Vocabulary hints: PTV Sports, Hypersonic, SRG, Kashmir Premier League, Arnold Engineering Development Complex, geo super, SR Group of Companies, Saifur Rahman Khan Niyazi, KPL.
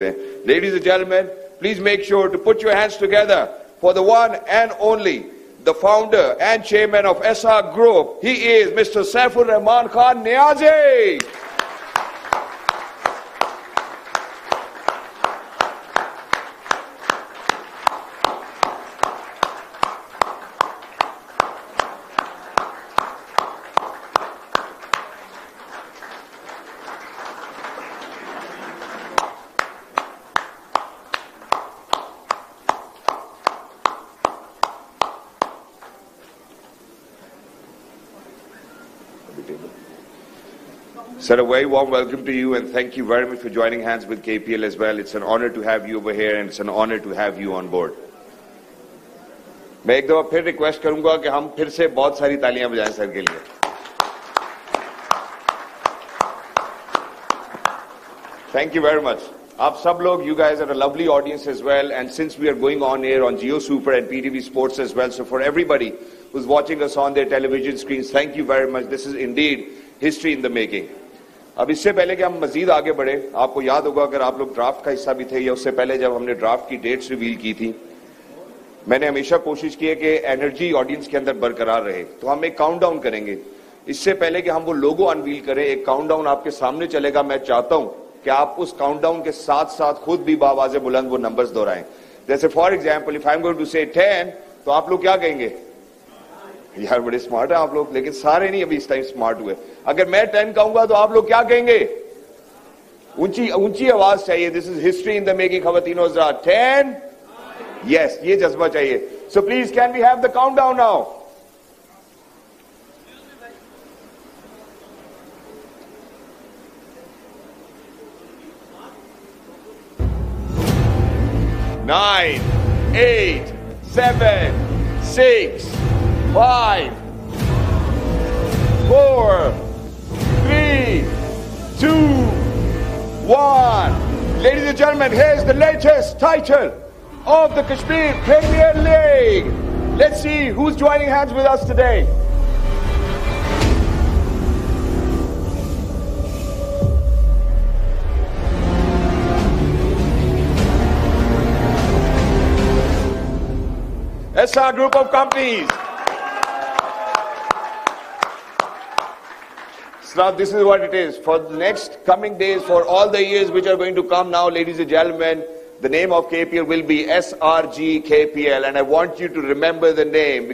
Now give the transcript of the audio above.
Ladies and gentlemen, please make sure to put your hands together for the one and only, the founder and chairman of SR Group. He is Mr. Saifur Rahman Khan Niyazi. Sir, a very warm welcome to you and thank you very much for joining hands with KPL as well. It's an honor to have you over here and it's an honor to have you on board. मैं एक दफा फिर request करूंगा कि हम फिर से बहुत सारी तालियां बजाएं सर के लिए. Thank you very much. आप सब लोग, you guys are a lovely audience as well, and since we are going on air on Geo Super and PTV Sports as well, so for everybody who's watching us on their television screens, thank you very much. This is indeed history in the making. अब इससे पहले कि हम मजीद आगे बढ़े, आपको याद होगा अगर आप लोग ड्राफ्ट का हिस्सा भी थे या उससे पहले जब हमने ड्राफ्ट की डेट्स रिवील की थी, मैंने हमेशा कोशिश की है कि एनर्जी ऑडियंस के अंदर बरकरार रहे. तो हम एक काउंटडाउन करेंगे. इससे पहले कि हम वो लोगो अनवील करें, एक काउंटडाउन आपके सामने चलेगा. मैं चाहता हूं कि आप उस काउंटडाउन के साथ साथ खुद भी बावाज़े बुलंद वो नंबर्स दोहराएं. जैसे for example if I am going to say 10 तो आप लोग क्या कहेंगे? यार बड़े स्मार्ट है आप लोग, लेकिन सारे नहीं अभी इस टाइम स्मार्ट हुए. अगर मैं 10 कहूंगा तो आप लोग क्या कहेंगे? ऊंची ऊंची आवाज चाहिए. This is history in the making. खवातीनो जरा 10. यस, ये जज्बा चाहिए. So please can we have the countdown now? Nine, eight, seven, six, 5, 4, 3, 2, 1. Ladies and gentlemen, here's the latest title of the Kashmir Premier League. Let's see who's joining hands with us today. SR Group of Companies. Now this is what it is. For the next coming days, for all the years which are going to come now, ladies and gentlemen, the name of KPL will be SRG KPL, and I want you to remember the name.